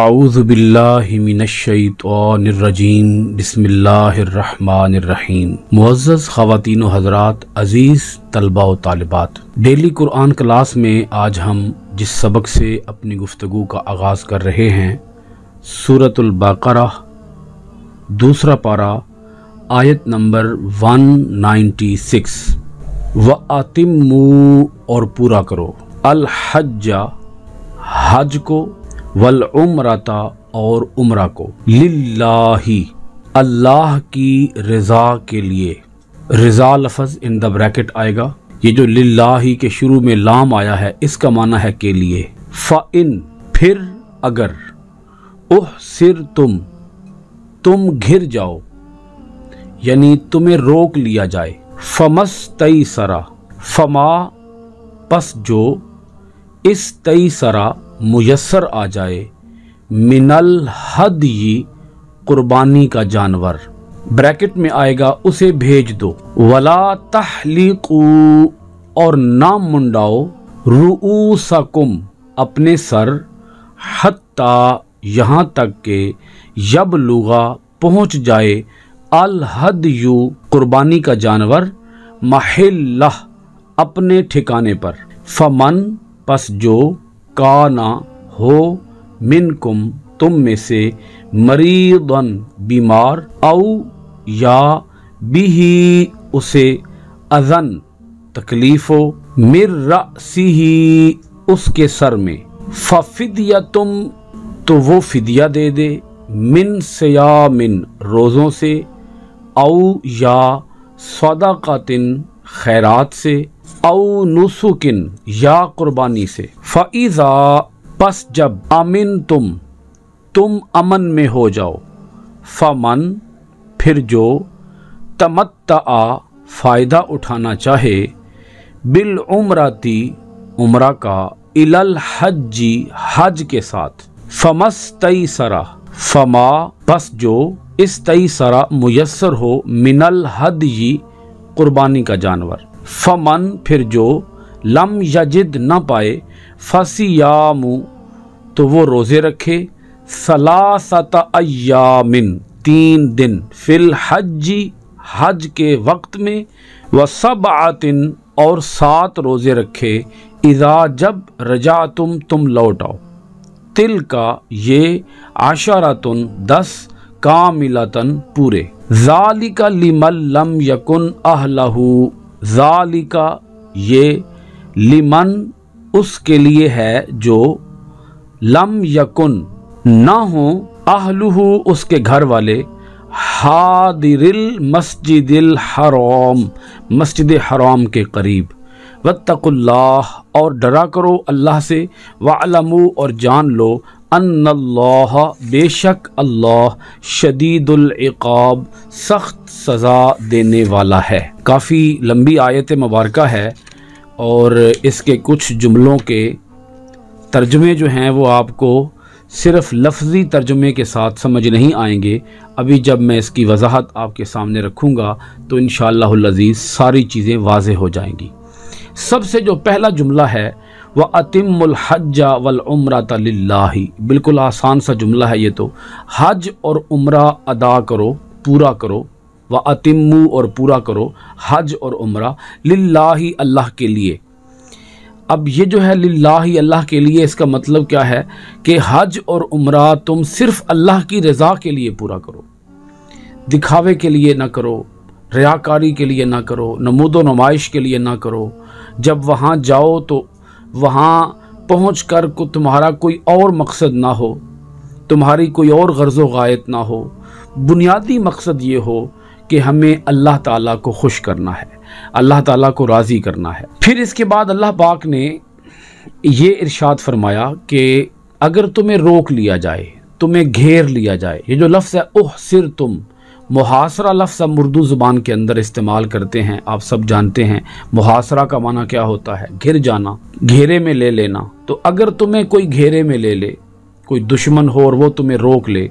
आऊज़ु बिल्लाहि मिनश्शैतानिर्रजीम बिस्मिल्लाहिर्रहमानिर्रहीम। मुअज़्ज़ज़ ख़वातीन व हज़रात, अज़ीज़ तलबा व तालिबात, डेली कुरान क्लास में आज हम जिस सबक से अपनी गुफ्तगू का आगाज़ कर रहे हैं, सूरत अल बक़रह दूसरा पारा आयत नंबर 196, व आतिमू और पूरा करो अल हज्जा हज को वल उम्रता और उम्रा को लिल्लाही अल्लाह की रज़ा के लिए। रज़ा लफ्ज़ इन द ब्रैकेट आएगा। ये जो लिल्लाही के शुरू में लाम आया है इसका माना है के लिए। फ़इन फिर अगर उहसिर तुम घिर जाओ यानी तुम्हें रोक लिया जाए। फमस तई सरा फमा पस जो इस तई सरा मुयसर आ जाए मिनल हदयी कुर्बानी का जानवर। ब्रैकेट में आएगा उसे भेज दो। वला तहलीकू और ना मुंडाओ रूऊसकुम अपने सर हत्ता यहाँ तक के यबलुगा पहुँच जाए अल हदयू कुर्बानी का जानवर महिल्लह अपने ठिकाने पर। फमन पस जो काना हो मिनकुम तुम में से मरीदन बीमार औ या बिही उसे अजन तकलीफ हो मिर रअसीही उसके सर में। फफिदिया तुम तो वो फिदिया दे दे मिन सियामिन रोज़ों से औ या सदाकातिन खैरात से औ नुसुकिन या कुर्बानी से। फ़ाइज़ा पस जब आमिन तुम अमन में हो जाओ। फ़मन फिर जो तमत्तआ फ़ायदा उठाना चाहे बिल उम्रती उम्रा का इलल हज्जी हज के साथ। फ़मस तई सरा फमा पस जो इस तई सरा मुयसर हो मिनल हदयी कुर्बानी का जानवर। फमन फिर जो लम यजिद न पाए फसियामु तो वो रोज़े रखे सलासत अय्यामिन 3 दिन फिल हज्जी हज के वक्त में व सबआतिन और 7 रोज़े रखे इज़ा जब रजा तुम लौट आओ। तिल का ये 10 कामिलतन पूरे। ज़ालिका लिमन लम यकुन अहलहू ज़ालिका ये लिमन उसके लिए है जो लम यकुन ना हो अहलहू उसके घर वाले हादिरिल मस्जिदिल हराम मस्जिद हराम के करीब। वत्तकुल्लाह और डरा करो अल्लाह से। वालमू और जान लो अन्नल्लाह बेशक अल्लाह शदीदुल इक़ाब सख्त सज़ा देने वाला है। काफ़ी लंबी आयत मुबारका है और इसके कुछ जुमलों के तर्जुमे जो हैं वो आपको सिर्फ़ लफ्ज़ी तर्जुमे के साथ समझ नहीं आएंगे। अभी जब मैं इसकी वजाहत आपके सामने रखूँगा तो इंशाअल्लाहुल अज़ीज़ सारी चीज़ें वाज़ेह हो जाएंगी। सबसे जो पहला जुमला है वह अतिमुल हज्जा वल उम्रता लिल्लाही, बिल्कुल आसान सा जुमला है ये तो। हज और उम्रा अदा करो, पूरा करो। वह अतिमू और पूरा करो हज और उम्रा लिल्लाही अल्लाह के लिए। अब ये जो है लिल्लाही अल्लाह के लिए, इसका मतलब क्या है कि हज और उम्रा तुम सिर्फ़ अल्लाह की रज़ा के लिए पूरा करो, दिखावे के लिए ना करो, रियाकारी के लिए ना करो, नमूदो नुमाइश के लिए ना करो। जब वहाँ जाओ तो वहाँ पहुँच कर को तुम्हारा कोई और मकसद ना हो, तुम्हारी कोई और गर्ज़ व गायत ना हो। बुनियादी मकसद ये हो कि हमें अल्लाह ताला को खुश करना है, अल्लाह ताला को राज़ी करना है। फिर इसके बाद अल्लाह पाक ने ये इरशाद फरमाया कि अगर तुम्हें रोक लिया जाए, तुम्हें घेर लिया जाए। ये जो लफ्ज़ है उहसिर तुम, मुहासरा लफ्ज़ हम उर्दू ज़ुबान के अंदर इस्तेमाल करते हैं, आप सब जानते हैं मुहासरा का माना क्या होता है, घिर जाना, घेरे में ले लेना। तो अगर तुम्हें कोई घेरे में ले ले, कोई दुश्मन हो और वो तुम्हें रोक ले।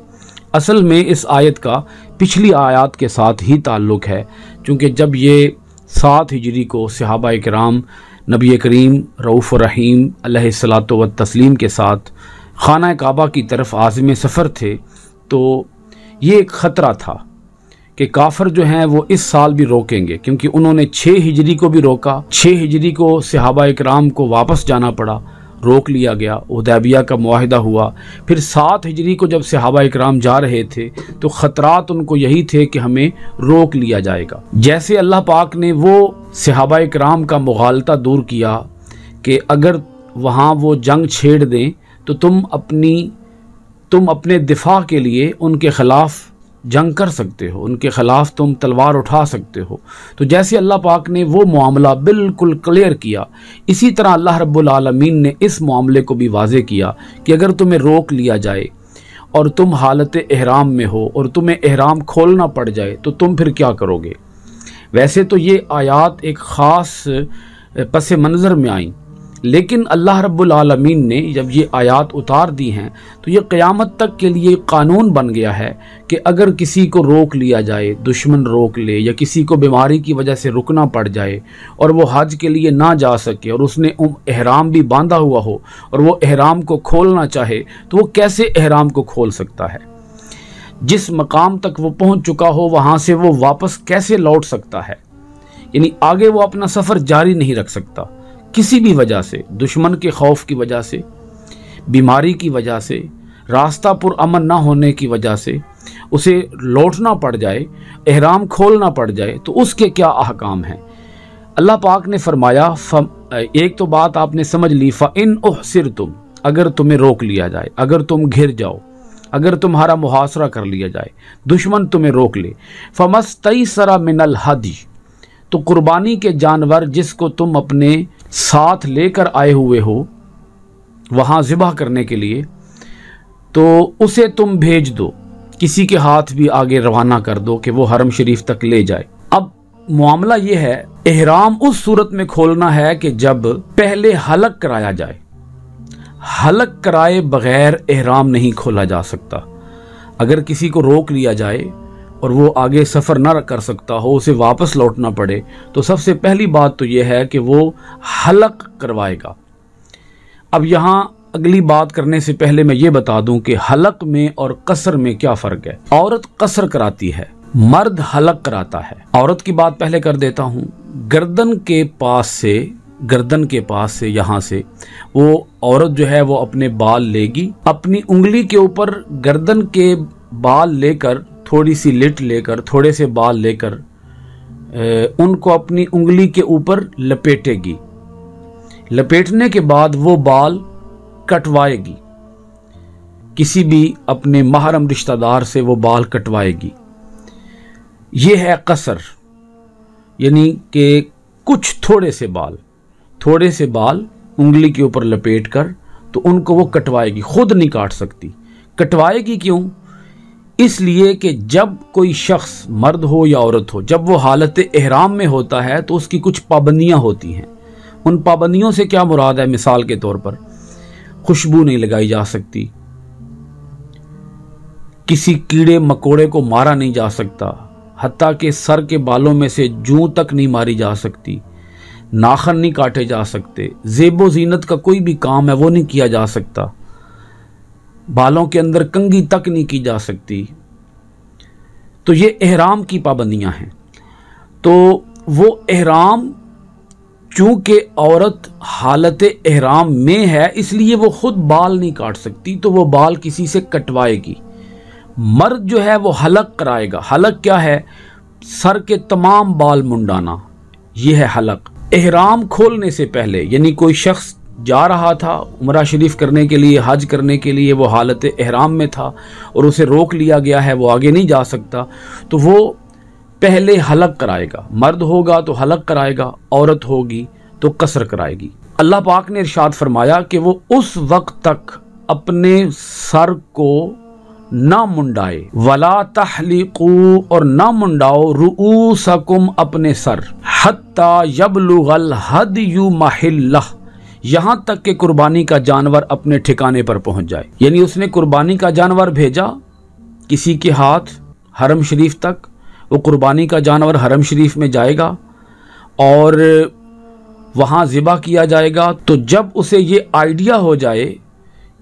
असल में इस आयत का पिछली आयत के साथ ही ताल्लुक़ है, क्योंकि जब ये 7 हिजरी को सहाबा कराम नबी करीम रऊफ़ रहीम अलैहिस्सलातो व तस्लीम के साथ खाना काबा की तरफ आज़िम सफ़र थे, तो ये एक ख़तरा था कि काफ़र जो हैं वो इस साल भी रोकेंगे, क्योंकि उन्होंने 6 हिजरी को भी रोका। 6 हिजरी को सहाबा इकराम को वापस जाना पड़ा, रोक लिया गया, उदैबिया का मुआहदा हुआ। फिर 7 हिजरी को जब सहाबा इकराम जा रहे थे तो ख़तरात उनको यही थे कि हमें रोक लिया जाएगा। जैसे अल्लाह पाक ने वो सहाबा इकराम का मुगालता दूर किया कि अगर वहाँ वो जंग छेड़ दें तो तुम अपने दिफा के लिए उनके ख़िलाफ़ जंग कर सकते हो, उनके ख़िलाफ़ तुम तलवार उठा सकते हो। तो जैसे अल्लाह पाक ने वो मामला बिल्कुल क्लियर किया, इसी तरह अल्लाह रब्बुल आलमीन ने इस मामले को भी वाज़े किया कि अगर तुम्हें रोक लिया जाए और तुम हालत एहराम में हो और तुम्हें एहराम खोलना पड़ जाए तो तुम फिर क्या करोगे। वैसे तो ये आयात एक ख़ास पस मंज़र में आई, लेकिन अल्लाह रब्बुल आलमीन ने जब ये आयात उतार दी हैं तो ये क़यामत तक के लिए कानून बन गया है कि अगर किसी को रोक लिया जाए, दुश्मन रोक ले या किसी को बीमारी की वजह से रुकना पड़ जाए और वो हज के लिए ना जा सके और उसने एहराम भी बांधा हुआ हो और वो एहराम को खोलना चाहे तो वो कैसे एहराम को खोल सकता है। जिस मकाम तक वो पहुँच चुका हो वहाँ से वो वापस कैसे लौट सकता है, यानी आगे वो अपना सफ़र जारी नहीं रख सकता किसी भी वजह से, दुश्मन के खौफ की वजह से, बीमारी की वजह से, रास्ता पुरअमन ना होने की वजह से उसे लौटना पड़ जाए, एहराम खोलना पड़ जाए, तो उसके क्या अहकाम हैं। अल्लाह पाक ने फरमाया, एक तो बात आपने समझ ली, फ़इन उहसिरतुम, अगर तुम्हें रोक लिया जाए, अगर तुम घिर जाओ, अगर तुम्हारा मुहासरा कर लिया जाए, दुश्मन तुम्हें रोक ले, फ़मस्तयसरा मिनल हदी, तो कुर्बानी के जानवर जिसको तुम अपने साथ लेकर आए हुए हो वहाँ ज़िबह करने के लिए, तो उसे तुम भेज दो, किसी के हाथ भी आगे रवाना कर दो कि वो हरम शरीफ तक ले जाए। अब मामला ये है, एहराम उस सूरत में खोलना है कि जब पहले हलक कराया जाए। हलक कराए बगैर एहराम नहीं खोला जा सकता। अगर किसी को रोक लिया जाए और वो आगे सफ़र ना कर सकता हो, उसे वापस लौटना पड़े, तो सबसे पहली बात तो ये है कि वो हलक करवाएगा। अब यहाँ अगली बात करने से पहले मैं ये बता दूं कि हलक में और कसर में क्या फ़र्क है। औरत कसर कराती है, मर्द हलक कराता है। औरत की बात पहले कर देता हूँ, गर्दन के पास से यहाँ से वो औरत जो है वो अपने बाल लेगी, अपनी उंगली के ऊपर गर्दन के बाल लेकर, थोड़ी सी लिट लेकर, थोड़े से बाल लेकर उनको अपनी उंगली के ऊपर लपेटेगी। लपेटने के बाद वो बाल कटवाएगी, किसी भी अपने महरम रिश्तेदार से वो बाल कटवाएगी। ये है कसर, यानी कि कुछ थोड़े से बाल उंगली के ऊपर लपेट कर तो उनको वो कटवाएगी, खुद नहीं काट सकती। कटवाएगी क्यों? इसलिए कि जब कोई शख्स, मर्द हो या औरत हो, जब वो हालत एहराम में होता है तो उसकी कुछ पाबंदियाँ होती हैं। उन पाबंदियों से क्या मुराद है? मिसाल के तौर पर खुशबू नहीं लगाई जा सकती, किसी कीड़े मकोड़े को मारा नहीं जा सकता, हत्ता के सर के बालों में से जूं तक नहीं मारी जा सकती, नाखन नहीं काटे जा सकते, ज़ेबो ज़ीनत का कोई भी काम है वो नहीं किया जा सकता, बालों के अंदर कंघी तक नहीं की जा सकती। तो ये एहराम की पाबंदियां हैं। तो वो एहराम, चूंकि औरत हालत एहराम में है इसलिए वो खुद बाल नहीं काट सकती, तो वो बाल किसी से कटवाएगी। मर्द जो है वो हलक कराएगा। हलक क्या है? सर के तमाम बाल मुंडाना, ये है हलक। एहराम खोलने से पहले, यानी कोई शख्स जा रहा था उमरा शरीफ करने के लिए, हज करने के लिए, वो हालत एहराम में था और उसे रोक लिया गया है, वो आगे नहीं जा सकता, तो वो पहले हलक कराएगा। मर्द होगा तो हलक कराएगा, औरत होगी तो कसर कराएगी। अल्लाह पाक ने इरशाद फरमाया कि वो उस वक्त तक अपने सर को ना मुंडाए, वला तहलिकू, और ना मुंडाओ, रुऊसकुम, अपने सर, हत्ता यबलुगल हदयु महिल्ला, यहाँ तक कि कुर्बानी का जानवर अपने ठिकाने पर पहुँच जाए। यानी उसने कुर्बानी का जानवर भेजा किसी के हाथ हरम शरीफ तक, वो कुर्बानी का जानवर हरम शरीफ में जाएगा और वहाँ ज़िबा किया जाएगा। तो जब उसे ये आइडिया हो जाए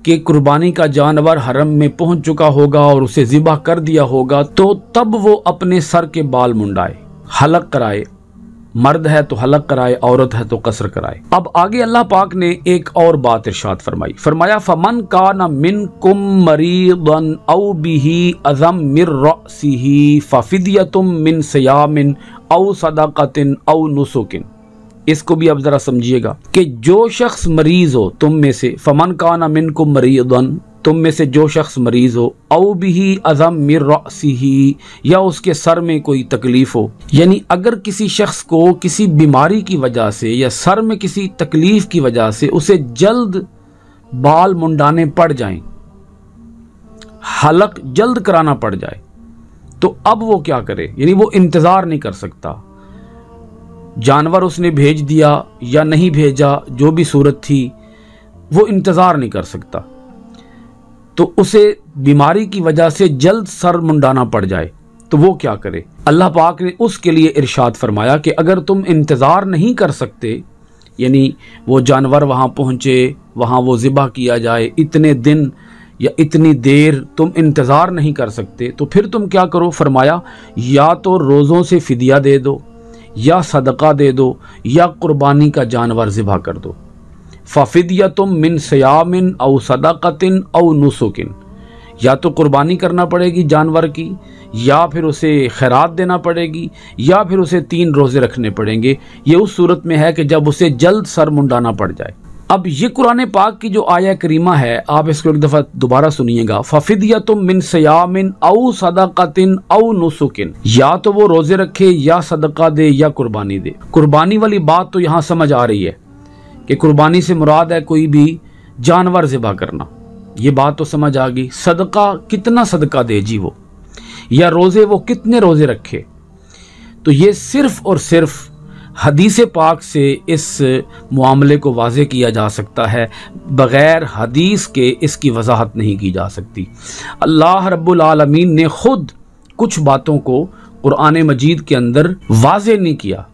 कि कुर्बानी का जानवर हरम में पहुंच चुका होगा और उसे ज़िबह कर दिया होगा, तो तब वो अपने सर के बाल मुंडाए, हलक कराए। मर्द है तो हलक कराए, औरत है तो कसर कराए। अब आगे अल्लाह पाक ने एक और बात इरशाद फरमाई, फरमाया फमन काना मिनकुम मरीदन औ बिही अज़म मिर रअसिही फफिदियतुम मिन सियामिन औ सदाकतिन औ नुसुकिन। इसको भी आप जरा समझिएगा कि जो शख्स मरीज हो तुम में से, फमन काना मिनकुम मरीदन, तुम में से जो शख्स मरीज हो, औ बिही अज़म मिर रअसिही, या उसके सर में कोई तकलीफ हो, यानी अगर किसी शख्स को किसी बीमारी की वजह से या सर में किसी तकलीफ की वजह से उसे जल्द बाल मुंडाने पड़ जाएं, हलक जल्द कराना पड़ जाए, तो अब वो क्या करे? यानी वो इंतज़ार नहीं कर सकता, जानवर उसने भेज दिया या नहीं भेजा, जो भी सूरत थी, वो इंतज़ार नहीं कर सकता, तो उसे बीमारी की वजह से जल्द सर मुंडाना पड़ जाए, तो वो क्या करे? अल्लाह पाक ने उसके लिए इरशाद फरमाया कि अगर तुम इंतज़ार नहीं कर सकते, यानी वो जानवर वहाँ पहुँचे, वहाँ वो ज़िबह किया जाए, इतने दिन या इतनी देर तुम इंतज़ार नहीं कर सकते, तो फिर तुम क्या करो? फरमाया या तो रोज़ों से फ़िदिया दे दो, या सदका दे दो, या कुर्बानी का जानवर ज़िबह कर दो। फ़फ़िदियतुम मिन सियामिन औ सदाकतिन औ नुसुकिन, या तो कुर्बानी करना पड़ेगी जानवर की, या फिर उसे खैरात देना पड़ेगी, या फिर उसे 3 रोज़े रखने पड़ेंगे। ये उस सूरत में है कि जब उसे जल्द सर मुंडाना पड़ जाए। अब ये कुरान पाक की जो आया करीमा है, आप इसको एक दफ़ा दोबारा सुनिएगा, फ़फ़िदियतुम मिन सियामिन औ सदाकतिन औ नुसुकिन, या तो वो रोज़े रखे, या सदका दे, या कुर्बानी दे। कुर्बानी वाली बात तो यहाँ समझ आ रही है कि कुर्बानी से मुराद है कोई भी जानवर ज़िबा करना, ये बात तो समझ आ गई। सदका, कितना सदका दे जी वो, या रोज़े वो कितने रोज़े रखे, तो ये सिर्फ़ और सिर्फ हदीस पाक से इस मामले को वाजे किया जा सकता है, बग़ैर हदीस के इसकी वजाहत नहीं की जा सकती। अल्लाह रब्बुल आलमीन ने ख़ुद कुछ बातों को कुरान मजीद के अंदर वाजे नहीं किया,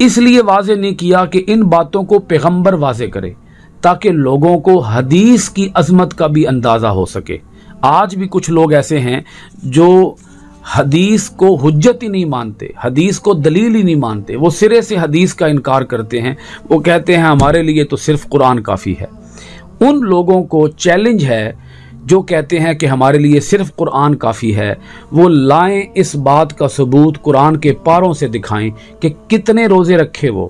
इसलिए वाजे नहीं किया कि इन बातों को पैगंबर वाजे करे, ताकि लोगों को हदीस की अजमत का भी अंदाज़ा हो सके। आज भी कुछ लोग ऐसे हैं जो हदीस को हुज्जत ही नहीं मानते, हदीस को दलील ही नहीं मानते, वो सिरे से हदीस का इनकार करते हैं, वो कहते हैं हमारे लिए तो सिर्फ कुरान काफ़ी है। उन लोगों को चैलेंज है जो कहते हैं कि हमारे लिए सिर्फ कुरान काफ़ी है, वो लाएं इस बात का सबूत, कुरान के पारों से दिखाएं कि कितने रोज़े रखे वो,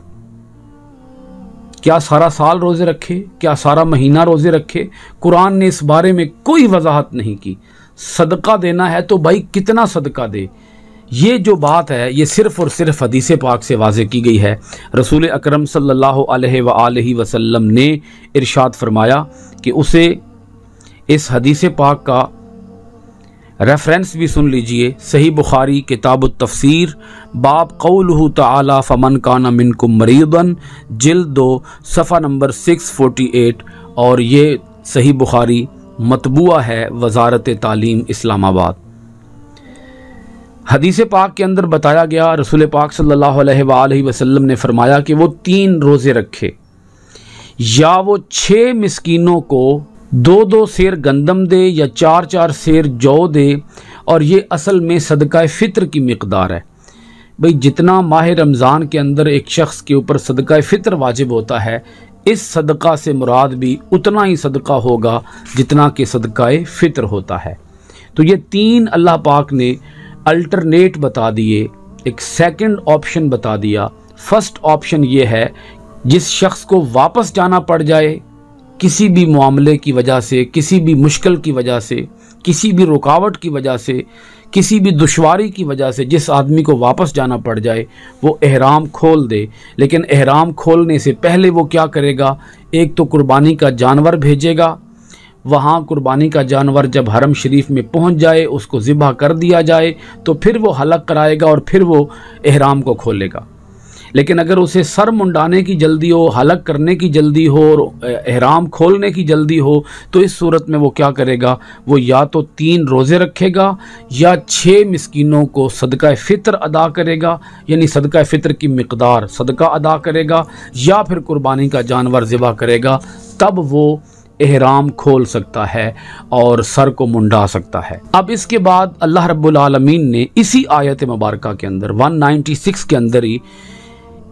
क्या सारा साल रोज़े रखे, क्या सारा महीना रोज़े रखे? कुरान ने इस बारे में कोई वजाहत नहीं की। सदका देना है तो भाई कितना सदका दे, ये जो बात है ये सिर्फ़ और सिर्फ हदीस पाक से वाज़े की गई है। रसूल अकरम सल्लल्लाहु अलैहि वसल्लम ने इरशाद फरमाया कि उसे इस हदीस पाक का रेफरेंस भी सुन लीजिए, सही बुखारी किताब तफसीर बाब कौलहु ताला फमन काना मिनकुम मरीदन जिल्द 2 सफ़ा नंबर 648, और ये सही बुखारी मतबूआ है वजारत तालीम इस्लामाबाद। हदीस पाक के अंदर बताया गया, रसूल पाक सल्लल्लाहु अलैहि वसल्लम ने फरमाया कि वो 3 रोज़े रखे, या वो 6 मिस्कीनों को 2-2 सेर गंदम दे, या 4-4 सेर जौ दे, और ये असल में सदका फ़ितर की मिकदार है। भाई जितना माह रमज़ान के अंदर एक शख्स के ऊपर सदका फ़ितर वाजिब होता है, इस सदका से मुराद भी उतना ही सदका होगा जितना कि सदका फ़ितर होता है। तो ये 3 अल्लाह पाक ने अल्टरनेट बता दिए, एक सेकंड ऑप्शन बता दिया। फर्स्ट ऑप्शन ये है जिस शख्स को वापस जाना पड़ जाए किसी भी मामले की वजह से, किसी भी मुश्किल की वजह से, किसी भी रुकावट की वजह से, किसी भी दुश्वारी की वजह से जिस आदमी को वापस जाना पड़ जाए, वो एहराम खोल दे। लेकिन एहराम खोलने से पहले वो क्या करेगा? एक तो कुर्बानी का जानवर भेजेगा, वहाँ कुर्बानी का जानवर जब हरम शरीफ में पहुँच जाए, उसको ज़िबह कर दिया जाए, तो फिर वो हलक कराएगा और फिर वो एहराम को खोलेगा। लेकिन अगर उसे सर मुंडाने की जल्दी हो, हलक करने की जल्दी हो, और एहराम खोलने की जल्दी हो, तो इस सूरत में वो क्या करेगा? वो या तो 3 रोज़े रखेगा, या 6 मिस्कीनों को सदका फ़ितर अदा करेगा, यानी सदका फ़ितर की मिकदार सदका अदा करेगा, या फिर कुर्बानी का जानवर ज़िबा करेगा। तब वो एहराम खोल सकता है और सर को मुंडा सकता है। अब इसके बाद अल्लाह रब्बुल आलमीन ने इसी आयत मुबारका के अंदर 196 के अंदर ही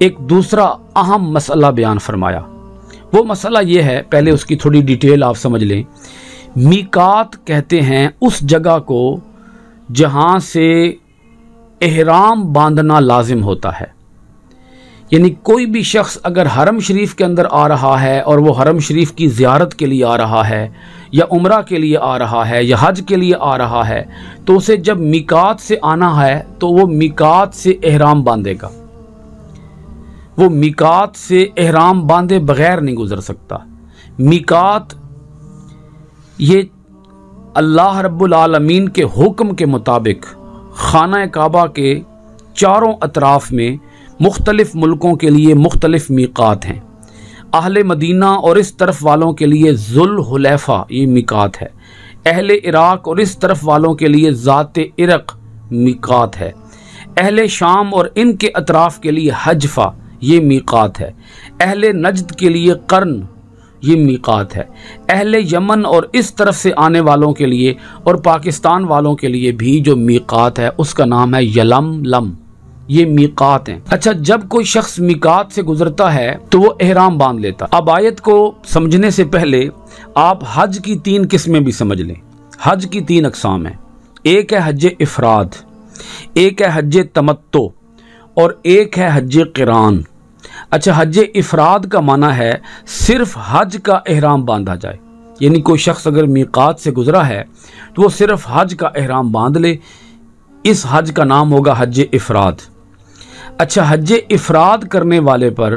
एक दूसरा अहम मसला बयान फरमाया। वो मसला ये है, पहले उसकी थोड़ी डिटेल आप समझ लें। मीकात कहते हैं उस जगह को जहाँ से एहराम बांधना लाजिम होता है, यानी कोई भी शख्स अगर हरम शरीफ के अंदर आ रहा है और वो हरम शरीफ की ज़ियारत के लिए आ रहा है या उम्रा के लिए आ रहा है या हज के लिए आ रहा है, तो उसे जब मीकात से आना है तो वो मीकात से एहराम बांधेगा, वो मीकात से एहराम बांधे बग़ैर नहीं गुज़र सकता। मीकात ये अल्लाह रब्बुल आलमीन के हुक्म के मुताबिक खाना काबा के चारों अतराफ़ में मुख्तलिफ़ मुल्कों के लिए मुख्तलिफ़ मीकात हैं। अहले मदीना और इस तरफ वालों के लिए ज़ुल हुलैफ़ा ये मीकात है, अहले इराक़ और इस तरफ वालों के लिए ज़ात इरक़ मीकात है, अहले शाम और इनके अतराफ़ के लिए हजफ़ा ये मीकात है, अहले नजद के लिए कर्न ये मीकात है, अहले यमन और इस तरफ से आने वालों के लिए और पाकिस्तान वालों के लिए भी जो मीकात है उसका नाम है यलमलम, ये मीकात हैं। अच्छा, जब कोई शख्स मीकात से गुजरता है तो वो एहराम बांध लेता। अब आयत को समझने से पहले आप हज की 3 किस्में भी समझ लें। हज की 3 अकसाम हैं, एक है हज इफराद, एक है हज तमत्तो और एक है हज क़िरान। अच्छा, हज इफराद का माना है सिर्फ हज का एहराम बांधा जाए, यानी कोई शख्स अगर मीकात से गुजरा है तो वो सिर्फ हज का एहराम बांध ले, इस हज का नाम होगा हज इफराद। अच्छा, हज इफराद करने वाले पर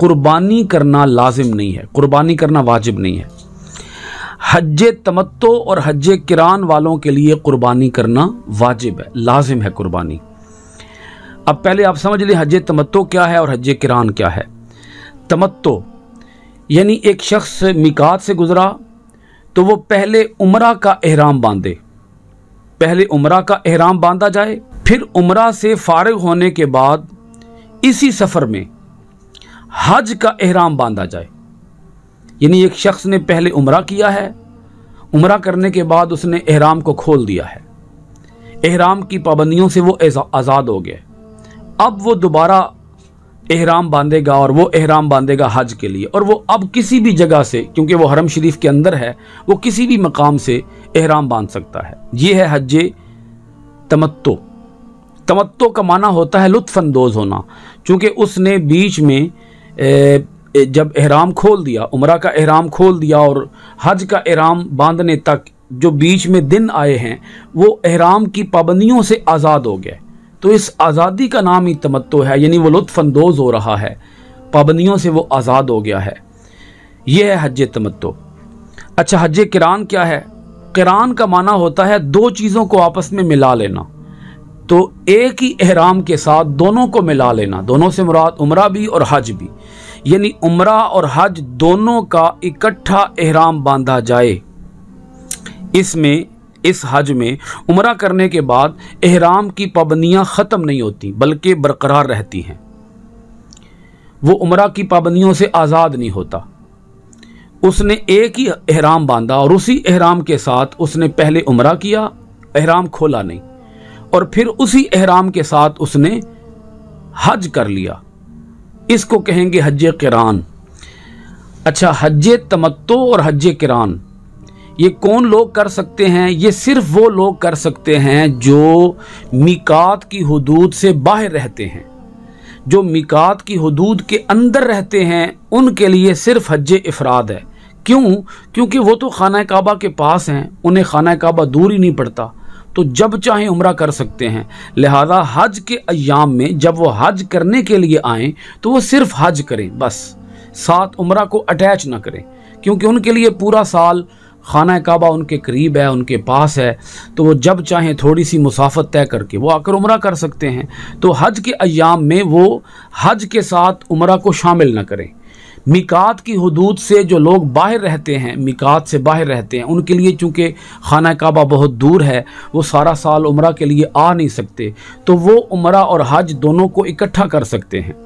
कुर्बानी करना लाजिम नहीं है, कुर्बानी करना वाजिब नहीं है। हज तमत्तो और हज किरान वालों के लिए कुर्बानी करना वाजिब है, लाजिम है कुर्बानी। अब पहले आप समझ लें हज तमत्तो क्या है और हज किरान क्या है। तमत्तो यानी एक शख्स मीकात से गुजरा तो वो पहले उमरा का एहराम बांधे, पहले उमरा का एहराम बांधा जाए, फिर उमरा से फारिग होने के बाद इसी सफ़र में हज का एहराम बांधा जाए। यानी एक शख्स ने पहले उमरा किया है, उमरा करने के बाद उसने एहराम को खोल दिया है, एहराम की पाबंदियों से वो आज़ाद हो गया, अब वो दोबारा एहराम बांधेगा और वो एहराम बांधेगा हज के लिए, और वो अब किसी भी जगह से, क्योंकि वो हरम शरीफ के अंदर है, वो किसी भी मकाम से एहराम बांध सकता है। ये है हज तमत्तो। तमत्तो का माना होता है लुत्फ़अंदोज़ होना, चूँकि उसने बीच में जब एहराम खोल दिया, उमरा का एहराम खोल दिया और हज का एहराम बांधने तक जो बीच में दिन आए हैं वो एहराम की पाबंदियों से आज़ाद हो गए, तो इस आज़ादी का नाम ही तमत्तो है, यानी वो लुत्फ़अंदोज़ हो रहा है, पाबंदियों से वो आज़ाद हो गया है। यह है हज तमत्तो। अच्छा, हज किरान क्या है? किरान का माना होता है दो चीज़ों को आपस में मिला लेना, तो एक ही एहराम के साथ दोनों को मिला लेना, दोनों से मुराद उमरा भी और हज भी, यानी उमरा और हज दोनों का इकट्ठा एहराम बांधा जाए। इसमें इस हज में उमरा करने के बाद एहराम की पाबंदियां ख़त्म नहीं होती बल्कि बरकरार रहती हैं, वो उमरा की पाबंदियों से आज़ाद नहीं होता। उसने एक ही एहराम बांधा और उसी एहराम के साथ उसने पहले उमरा किया, एहराम खोला नहीं, और फिर उसी एहराम के साथ उसने हज कर लिया, इसको कहेंगे हज किरान। अच्छा, हज तमत्तो और हज किरान ये कौन लोग कर सकते हैं? ये सिर्फ वो लोग कर सकते हैं जो मीकात की हुदूद से बाहर रहते हैं। जो मीकात की हुदूद के अंदर रहते हैं उनके लिए सिर्फ हज इफराद है। क्यों? क्योंकि वो तो खाना काबा के पास हैं, उन्हें खाना काबा दूर ही नहीं पड़ता, तो जब चाहे उमरा कर सकते हैं। लिहाजा हज के अयाम में जब वो हज करने के लिए आएँ तो वो सिर्फ हज करें, बस साथ उमरा को अटैच ना करें, क्योंकि उनके लिए पूरा साल खाना काबा उनके करीब है, उनके पास है, तो वो जब चाहें थोड़ी सी मुसाफत तय करके वो आकर उमरा कर सकते हैं। तो हज के अयाम में वो हज के साथ उमरा को शामिल ना करें। मीकात की हुदूद से जो लोग बाहर रहते हैं, मीकात से बाहर रहते हैं, उनके लिए चूँकि खाना काबा बहुत दूर है, वो सारा साल उमरा के लिए आ नहीं सकते, तो वो उमरा और हज दोनों को इकट्ठा कर सकते हैं।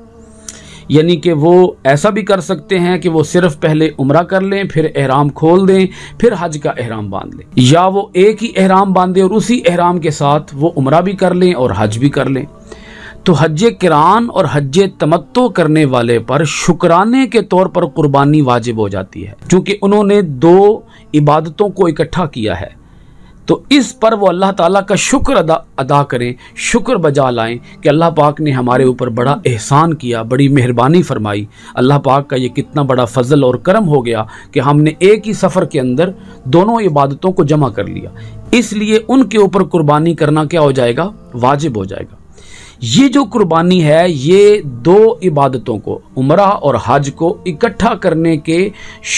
यानी कि वो ऐसा भी कर सकते हैं कि वो सिर्फ पहले उम्रा कर लें, फिर एहराम खोल दें, फिर हज का एहराम बांध लें, या वो एक ही एहराम बांधें और उसी एहराम के साथ वो उम्रा भी कर लें और हज भी कर लें। तो हज्जे किरान और हज्जे तमत्तो करने वाले पर शुक्राने के तौर पर कुर्बानी वाजिब हो जाती है, क्योंकि उन्होंने दो इबादतों को इकट्ठा किया है। तो इस पर वो अल्लाह ताला का शुक्र अदा करें, शुक्र बजा लाएं कि अल्लाह पाक ने हमारे ऊपर बड़ा एहसान किया, बड़ी मेहरबानी फरमाई। अल्लाह पाक का ये कितना बड़ा फजल और करम हो गया कि हमने एक ही सफ़र के अंदर दोनों इबादतों को जमा कर लिया, इसलिए उनके ऊपर कुर्बानी करना क्या हो जाएगा, वाजिब हो जाएगा। ये जो कुर्बानी है ये दो इबादतों को, उमरा और हज को इकट्ठा करने के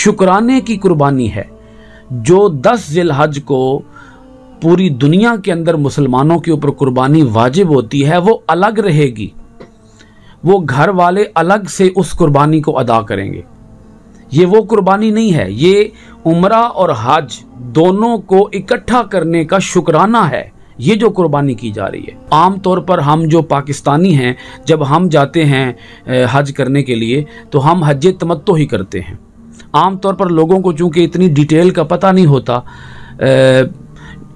शुक्राने की कुर्बानी है, जो 10 ज़िलहज को पूरी दुनिया के अंदर मुसलमानों के ऊपर कुर्बानी वाजिब होती है। वो अलग रहेगी, वो घर वाले अलग से उस कुर्बानी को अदा करेंगे। ये वो कुर्बानी नहीं है, ये उमरा और हज दोनों को इकट्ठा करने का शुक्राना है, ये जो कुर्बानी की जा रही है। आम तौर पर हम जो पाकिस्तानी हैं, जब हम जाते हैं हज करने के लिए तो हम हज तमत्तो ही करते हैं। आम तौर पर लोगों को चूँकि इतनी डिटेल का पता नहीं होता,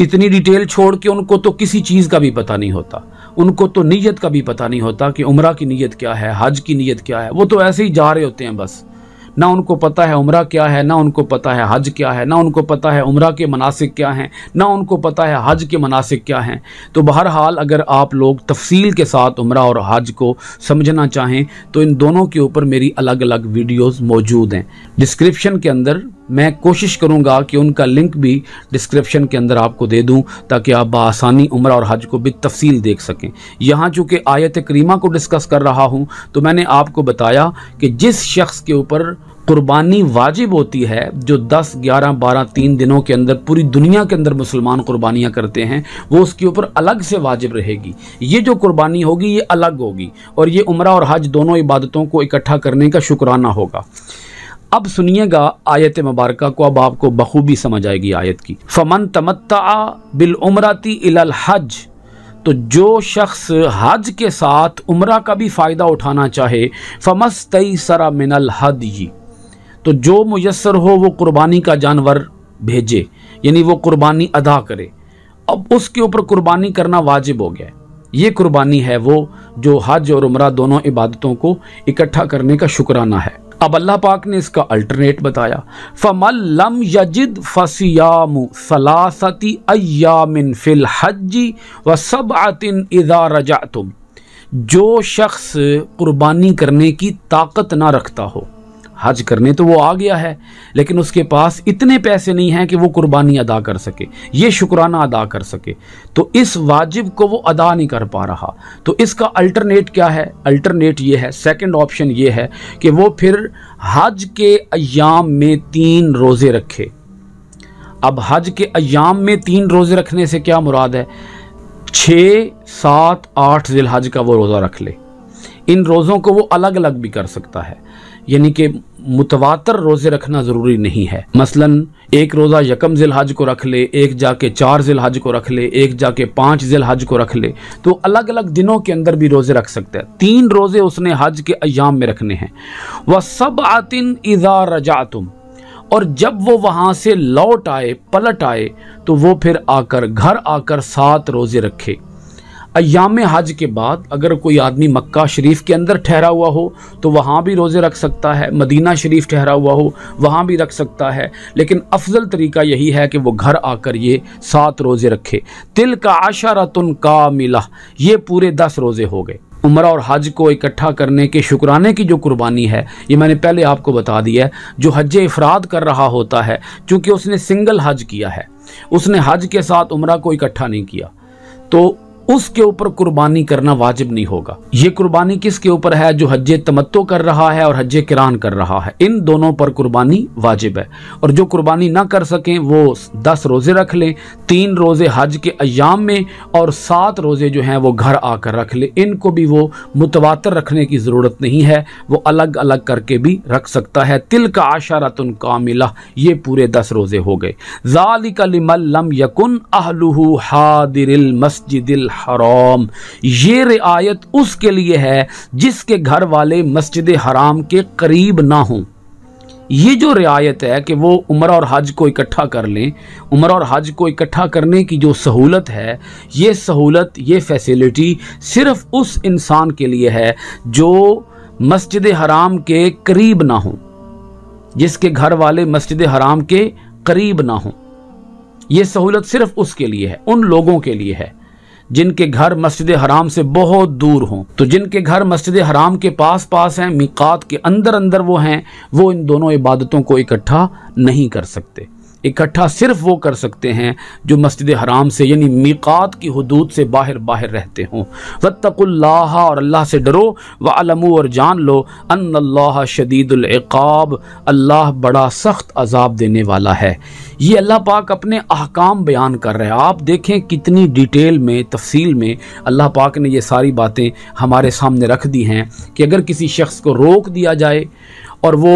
इतनी डिटेल छोड़ के उनको तो किसी चीज़ का भी पता नहीं होता, उनको तो नीयत का भी पता नहीं होता कि उम्रा की नीयत क्या है, हज की नीयत क्या है। वो तो ऐसे ही जा रहे होते हैं बस, ना उनको पता है उम्रा क्या है, ना उनको पता है हज क्या है, ना उनको पता है उम्रा के मनासिक क्या हैं, ना उनको पता है हज के मनासिक क्या हैं। तो बहरहाल अगर आप लोग तफसील के साथ उम्रा और हज को समझना चाहें तो इन दोनों के ऊपर मेरी अलग अलग वीडियोस मौजूद हैं। डिस्क्रिप्शन के अंदर मैं कोशिश करूंगा कि उनका लिंक भी डिस्क्रिप्शन के अंदर आपको दे दूं, ताकि आप बआसानी उम्रा और हज को बितफसील देख सकें। यहाँ चूँकि आयत करीमा को डिस्कस कर रहा हूँ तो मैंने आपको बताया कि जिस शख्स के ऊपर कुर्बानी वाजिब होती है, जो 10, 11, 12, 3 दिनों के अंदर पूरी दुनिया के अंदर मुसलमान कुर्बानियाँ करते हैं, वो उसके ऊपर अलग से वाजिब रहेगी। ये जो कुर्बानी होगी ये अलग होगी, और ये उम्रा और हज दोनों इबादतों को इकट्ठा करने का शुक्राना होगा। अब सुनिएगा आयत मुबारका को, अब आपको बखूबी समझ आएगी आयत की। फमन तमत्ता बिल उमराती इलल हज, तो जो शख्स हज के साथ उमरा का भी फ़ायदा उठाना चाहे, फमस्तयसर मिनल हदयी, तो जो मुयस्सर हो वो कुर्बानी का जानवर भेजे, यानी वो कुर्बानी अदा करे। अब उसके ऊपर कुर्बानी करना वाजिब हो गया। ये कुर्बानी है वो जो हज और उमरा दोनों इबादतों को इकट्ठा करने का शुक्राना है। अब अल्लाह पाक ने इसका अल्टरनेट बताया, फमल लम यजिद फसियामु सलासति अय्यामिन फिल हज्जी व सबअतिन इज़ा रजअतुम, जो शख्स कुर्बानी करने की ताकत ना रखता हो, हज करने तो वो आ गया है लेकिन उसके पास इतने पैसे नहीं हैं कि वो कुर्बानी अदा कर सके, ये शुक्राना अदा कर सके, तो इस वाजिब को वो अदा नहीं कर पा रहा। तो इसका अल्टरनेट क्या है, अल्टरनेट ये है, सेकंड ऑप्शन ये है कि वो फिर हज के अय्याम में 3 रोज़े रखे। अब हज के अय्याम में 3 रोज़े रखने से क्या मुराद है, 6, 7, 8 ज़िलहज का वो रोज़ा रख ले। इन रोज़ों को वो अलग अलग भी कर सकता है, यानी कि मुतवातर रोज़े रखना ज़रूरी नहीं है। मसलन एक रोज़ा यकम ज़िलहज को रख ले, एक जाके 4 ज़िलहज को रख ले, एक जाके 5 ज़िलहज को रख ले, तो अलग अलग दिनों के अंदर भी रोज़े रख सकता है। 3 रोज़े उसने हज के अय्याम में रखने हैं। व सबअतिन इज़ा रजातुम, और जब वो वहाँ से लौट आए, पलट आए, तो वो फिर आकर घर आकर 7 रोज़े रखे। अय्याम हज के बाद अगर कोई आदमी मक्का शरीफ के अंदर ठहरा हुआ हो तो वहाँ भी रोज़े रख सकता है, मदीना शरीफ ठहरा हुआ हो वहाँ भी रख सकता है, लेकिन अफजल तरीका यही है कि वो घर आकर ये 7 रोज़े रखे। तिल का अशरतुन कामिला, ये पूरे 10 रोज़े हो गए। उमरा और हज को इकट्ठा करने के शुक्राने की जो कुर्बानी है ये मैंने पहले आपको बता दिया है। जो हज इफ़राद कर रहा होता है, चूँकि उसने सिंगल हज किया है, उसने हज के साथ उमरा को इकट्ठा नहीं किया, तो उसके ऊपर कुर्बानी करना वाजिब नहीं होगा। ये कुर्बानी किसके ऊपर है, जो हज्जे तमत्तो कर रहा है और हज्जे किरान कर रहा है, इन दोनों पर कुर्बानी वाजिब है। और जो कुर्बानी ना कर सकें वो 10 रोज़े रख लें, 3 रोज़े हज के अय्याम में और 7 रोज़े जो हैं वो घर आकर रख लें। इनको भी वो मुतवातर रखने की ज़रूरत नहीं है, वो अलग अलग करके भी रख सकता है। तिलका अशरतुन कामिला, ये पूरे 10 रोज़े हो गए। ज़ालिका लिमन लम यकुन अहलुहु हादिरिल मस्जिदिल हराम। ये रिआयत उसके लिए है जिसके घर वाले मस्जिद हराम के करीब ना हों। ये जो रिआयत है कि वो उम्रा और हज को इकट्ठा कर लें, उम्रा और हज को इकट्ठा करने की जो सहूलत है, ये सहूलत, ये फैसिलिटी सिर्फ़ उस इंसान के लिए है जो मस्जिद हराम के करीब ना हो, जिसके घर वाले मस्जिद हराम के करीब ना हो। ये सहूलत सिर्फ उसके लिए है, उन लोगों के लिए है जिनके घर मस्जिद हराम से बहुत दूर हों। तो जिनके घर मस्जिद हराम के पास पास हैं, मीकात के अंदर अंदर वो हैं, वो इन दोनों इबादतों को इकट्ठा नहीं कर सकते। इकट्ठा सिर्फ वो कर सकते हैं जो मस्जिद हराम से यानी मीकात की हुदूद से बाहर बाहर रहते हों। वत्तकुल्लाह, और अल्लाह से डरो। वअलमू, और जान लो, अन्नल्लाह शदीदुल इक़ाब, अल्लाह बड़ा सख्त अजाब देने वाला है। ये अल्लाह पाक अपने अहकाम बयान कर रहे हैं। आप देखें कितनी डिटेल में, तफसील में अल्लाह पाक ने ये सारी बातें हमारे सामने रख दी हैं कि अगर किसी शख्स को रोक दिया जाए और वो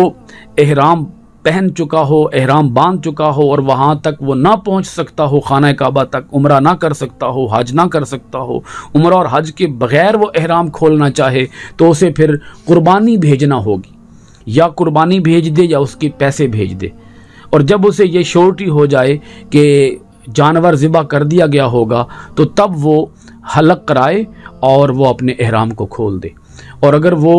एहराम पहन चुका हो, एहराम बांध चुका हो और वहाँ तक वो ना पहुँच सकता हो, खाना काबा तक उम्रा ना कर सकता हो, हज ना कर सकता हो, उम्रा और हज के बग़ैर वो एहराम खोलना चाहे, तो उसे फिर कुर्बानी भेजना होगी, या कुर्बानी भेज दे या उसके पैसे भेज दे। और जब उसे ये श्योरिटी हो जाए कि जानवर ज़िबा कर दिया गया होगा, तो तब वो हलक कराए और वो अपने एहराम को खोल दे। और अगर वो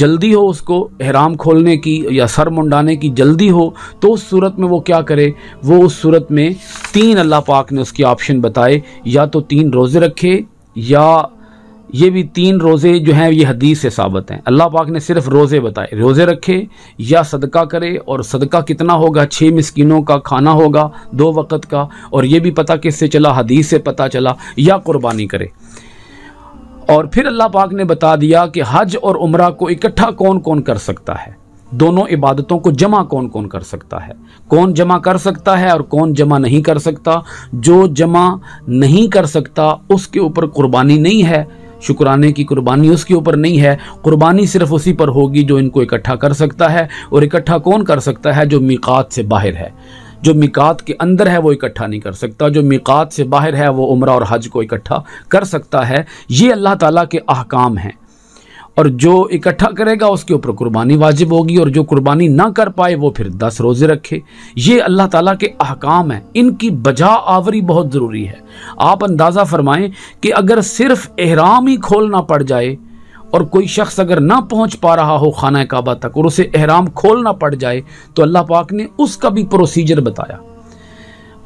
जल्दी हो, उसको एहराम खोलने की या सर मुंडाने की जल्दी हो, तो उस सूरत में वो क्या करे? वो उस सूरत में तीन, अल्लाह पाक ने उसके ऑप्शन बताए, या तो तीन रोज़े रखे, या ये भी तीन रोज़े जो हैं ये हदीस से साबित हैं। अल्लाह पाक ने सिर्फ रोज़े बताए, रोज़े रखे या सदका करे। और सदका कितना होगा? 6 मिस्किनों का खाना होगा, 2 वक़्त का। और ये भी पता किससे चला? हदीस से पता चला। या कुर्बानी करे। और फिर अल्लाह पाक ने बता दिया कि हज और उम्रा को इकट्ठा कौन कौन कर सकता है, दोनों इबादतों को जमा कौन कौन कर सकता है, कौन जमा कर सकता है और कौन जमा नहीं कर सकता। जो जमा नहीं कर सकता उसके ऊपर कुर्बानी नहीं है, शुक्राने की कुर्बानी उसके ऊपर नहीं है। कुर्बानी सिर्फ उसी पर होगी जो इनको इकट्ठा कर सकता है। और इकट्ठा कौन कर सकता है? जो मीकात से बाहर है। जो मीकात के अंदर है वो इकट्ठा नहीं कर सकता, जो मीकात से बाहर है वो उम्रा और हज को इकट्ठा कर सकता है। ये अल्लाह ताला के अहकाम हैं। और जो इकट्ठा करेगा उसके ऊपर कुर्बानी वाजिब होगी, और जो कुर्बानी ना कर पाए वो फिर 10 रोज़े रखे। ये अल्लाह ताला के अहकाम हैं। इनकी बजा आवरी बहुत ज़रूरी है। आप अंदाज़ा फरमाएं कि अगर सिर्फ एहराम ही खोलना पड़ जाए और कोई शख्स अगर ना पहुंच पा रहा हो खाना काबा तक और उसे एहराम खोलना पड़ जाए, तो अल्लाह पाक ने उसका भी प्रोसीजर बताया।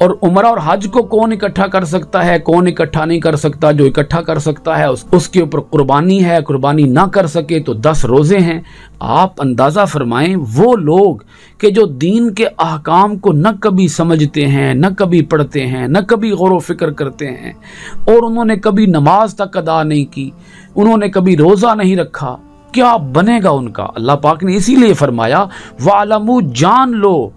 और उम्रा और हज को कौन इकट्ठा कर सकता है, कौन इकट्ठा नहीं कर सकता। जो इकट्ठा कर सकता है उसके ऊपर कुर्बानी है, कुर्बानी ना कर सके तो 10 रोज़े हैं। आप अंदाज़ा फरमाएं वो लोग कि जो दीन के अहकाम को न कभी समझते हैं, न कभी पढ़ते हैं, न कभी गौर व फिक्र करते हैं, और उन्होंने कभी नमाज तक अदा नहीं की, उन्होंने कभी रोज़ा नहीं रखा, क्या बनेगा उनका? अल्लाह पाक ने इसीलिए फरमाया वालमू, जान लो,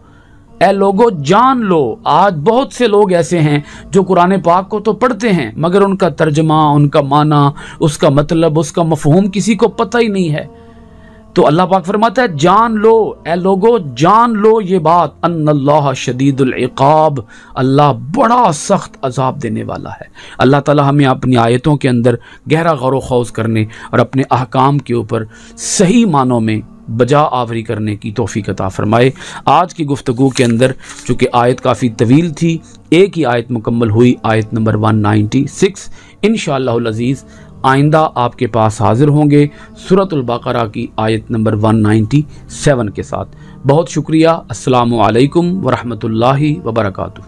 ऐ लोगो जान लो। आज बहुत से लोग ऐसे हैं जो कुरान पाक को तो पढ़ते हैं मगर उनका तर्जमा, उनका माना, उसका मतलब, उसका मफहूम किसी को पता ही नहीं है। तो अल्लाह पाक फरमाता है जान लो, ऐ लोगो जान लो ये बात, अन्नल्लाह शदीदुल इक़ाब, अल्लाह बड़ा सख्त अजाब देने वाला है। अल्लाह ताला हमें अपनी आयतों के अंदर गहरा गौर खौज करने और अपने अहकाम के ऊपर सही मानों में बजा आवरी करने की तौफीक अता फरमाए। आज की गुफ्तगू के अंदर, चूँकि आयत काफ़ी तवील थी, एक ही आयत मुकम्मल हुई, आयत नंबर 196। इंशाअल्लाहुल अज़ीज़ आइंदा आपके पास हाज़िर होंगे सूरतुल बकरा की आयत नंबर 197 के साथ। बहुत शुक्रिया। अस्सलामु अलैकुम वरहमतुल्लाहि वबरकातुहू।